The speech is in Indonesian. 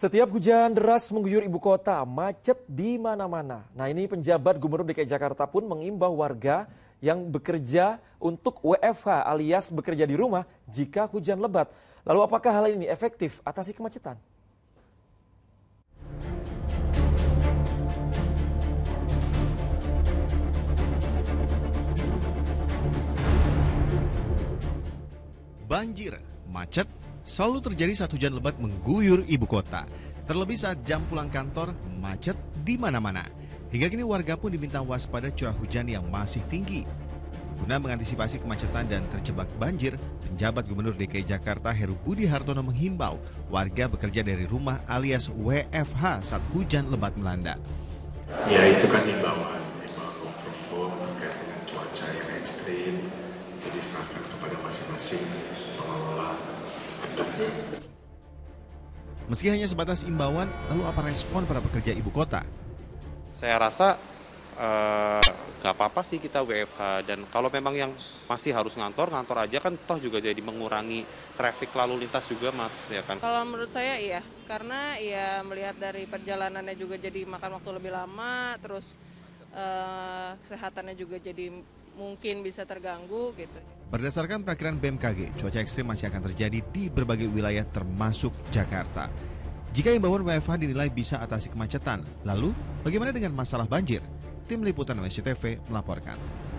Setiap hujan deras mengguyur ibu kota, macet di mana-mana. Nah, ini penjabat Gubernur DKI Jakarta pun mengimbau warga yang bekerja untuk WFH alias bekerja di rumah jika hujan lebat. Lalu apakah hal ini efektif atasi kemacetan? Banjir, macet, selalu terjadi saat hujan lebat mengguyur ibu kota. Terlebih saat jam pulang kantor, macet di mana-mana. Hingga kini warga pun diminta waspada curah hujan yang masih tinggi. Guna mengantisipasi kemacetan dan terjebak banjir, penjabat Gubernur DKI Jakarta Heru Budi Hartono menghimbau warga bekerja dari rumah alias WFH saat hujan lebat melanda. Ya, itu kan himbauan from home terkait dengan cuaca yang ekstrim. Jadi serahkan kepada masing-masing pengelola. Meski hanya sebatas imbauan, lalu apa respon para pekerja ibu kota? Saya rasa nggak apa-apa sih kita WFH, dan kalau memang yang masih harus ngantor aja kan, toh juga jadi mengurangi traffic lalu lintas juga, Mas, ya kan? Kalau menurut saya iya, karena ya melihat dari perjalanannya juga jadi makan waktu lebih lama, terus kesehatannya juga jadi mungkin bisa terganggu gitu. Berdasarkan perakiraan BMKG, cuaca ekstrim masih akan terjadi di berbagai wilayah termasuk Jakarta. Jika imbauan WFH dinilai bisa atasi kemacetan, lalu bagaimana dengan masalah banjir? Tim Liputan SCTV melaporkan.